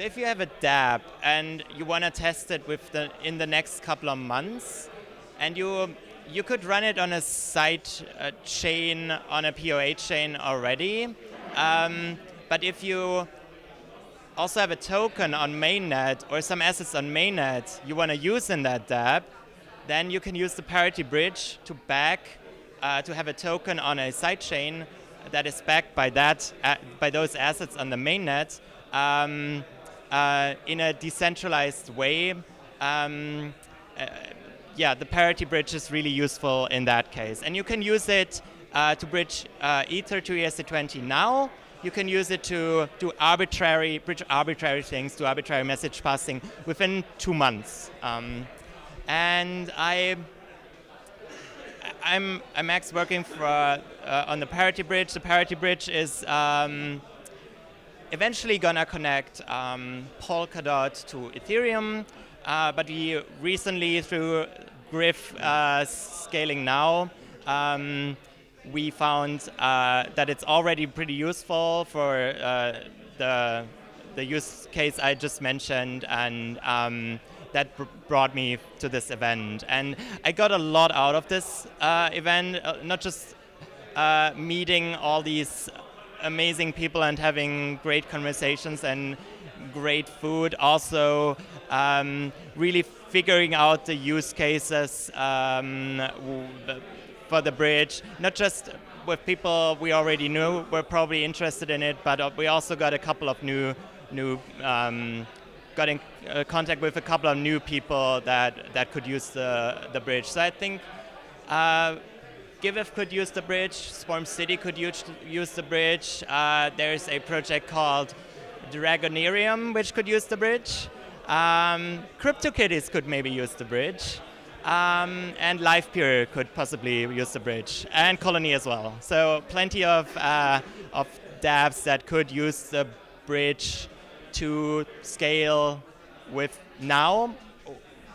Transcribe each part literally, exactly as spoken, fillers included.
So if you have a DApp and you want to test it with the in the next couple of months, and you you could run it on a site uh, chain, on a P O A chain already. Um, but if you also have a token on mainnet or some assets on mainnet you want to use in that DApp, then you can use the Parity Bridge to back uh, to have a token on a side chain that is backed by that uh, by those assets on the mainnet um, uh, in a decentralized way. Um, uh, yeah, the Parity Bridge is really useful in that case, and you can use it uh, to bridge uh, Ether to E R C twenty now. You can use it to do arbitrary, bridge arbitrary things, do arbitrary message passing within two months. Um, and I, I'm, I'm ex working for, uh, uh, on the Parity Bridge. The Parity Bridge is um, eventually gonna connect um, Polkadot to Ethereum, uh, but we recently, through Griff uh, scaling now, um, we found uh, that it's already pretty useful for uh, the, the use case I just mentioned, and um, that br brought me to this event. And I got a lot out of this uh, event, uh, not just uh, meeting all these amazing people and having great conversations and great food, also um, really figuring out the use cases um, for the bridge, not just with people we already knew were probably interested in it, but we also got a couple of new, new um, got in uh, contact with a couple of new people that that could use the the bridge. So I think uh, Giveth could use the bridge, Swarm City could use use the bridge. Uh, there is a project called Dragonerium which could use the bridge. Um, CryptoKitties could maybe use the bridge. Um, and LifePeer could possibly use the bridge, and Colony as well. So plenty of uh, of dApps that could use the bridge to scale with now,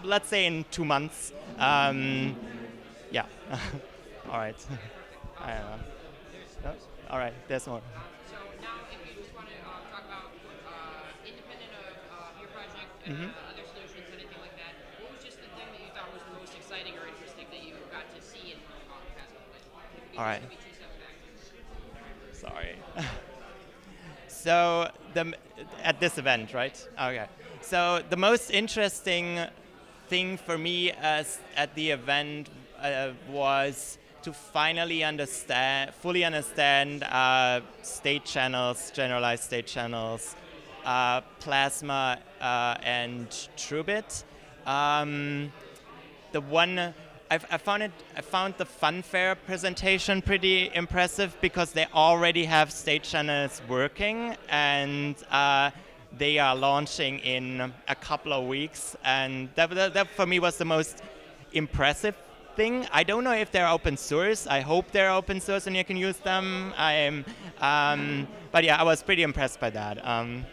let's say in two months. Um, yeah. All right. I don't know. No? All right. There's more. So now, if you just want to uh, talk about uh, independent of uh, your project. Mm-hmm. All right. Sorry. So the at this event, right? Okay. So the most interesting thing for me as at the event uh, was to finally understand, fully understand uh, state channels, generalized state channels, uh, Plasma uh, and TrueBit. Um, the one. I've, I found it. I found the Funfair presentation pretty impressive because they already have state channels working, and uh, they are launching in a couple of weeks. And that, that, that for me was the most impressive thing. I don't know if they're open source. I hope they're open source and you can use them. I'm, um, but yeah, I was pretty impressed by that. Um,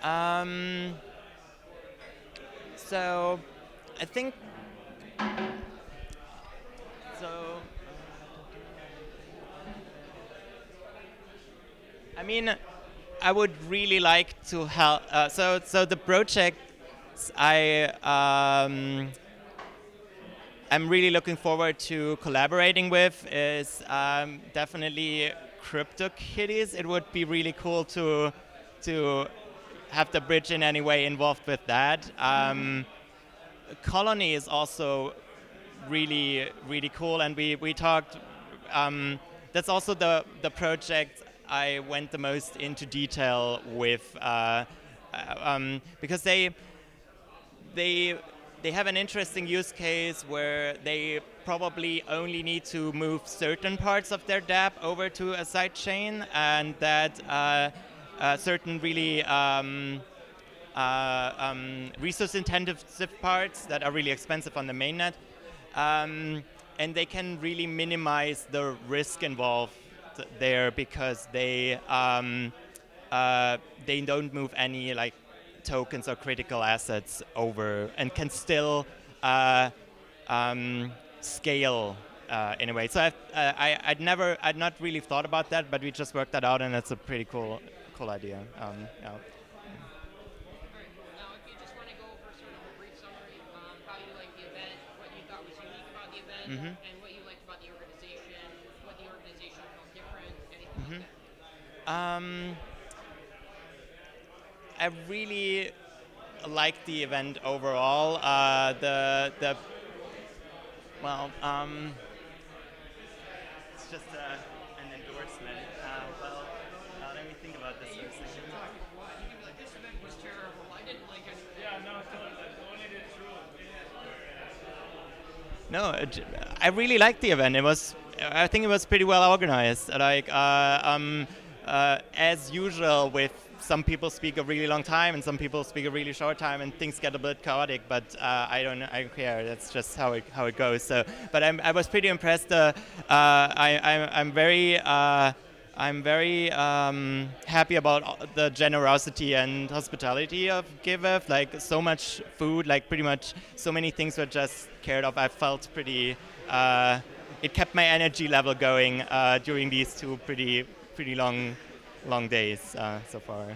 Um, so, I think, so, I mean, I would really like to help, uh, so, so the projects I, um, I'm really looking forward to collaborating with is um, definitely CryptoKitties. It would be really cool to, to, have the bridge in any way involved with that. Um, Colony is also really, really cool, and we we talked. Um, that's also the the project I went the most into detail with uh, um, because they they they have an interesting use case where they probably only need to move certain parts of their DApp over to a side chain, and that. Uh, Uh, certain really um, uh, um, resource-intensive parts that are really expensive on the mainnet, um, and they can really minimize the risk involved there because they um, uh, they don't move any like tokens or critical assets over, and can still uh, um, scale uh, in a way. So I've, uh, I, I'd never, I'd not really thought about that, but we just worked that out, and that's a pretty cool, cool idea. Um, yeah. Mm-hmm. And what you liked about the organization, what the organization felt different, anything mm-hmm. like that? Um, I really liked the event overall. Uh, the, the, well, um, it's just a, an endorsement. Uh, well, uh, let me think about this for a second. You can be like, this event was terrible. I didn't like it. Yeah, no, totally. No, I really liked the event. It was, I think it was pretty well organized. Like, uh, um, uh, as usual, with some people speak a really long time and some people speak a really short time, and things get a bit chaotic. But uh, I don't, I don't care. That's just how it how it goes. So, but I'm, I was pretty impressed. Uh, uh, I, I'm, I'm very, uh, I'm very um, happy about the generosity and hospitality of Giveth. Like, so much food, like pretty much so many things were just cared of. I felt pretty, uh, it kept my energy level going uh, during these two pretty pretty long long days uh, so far.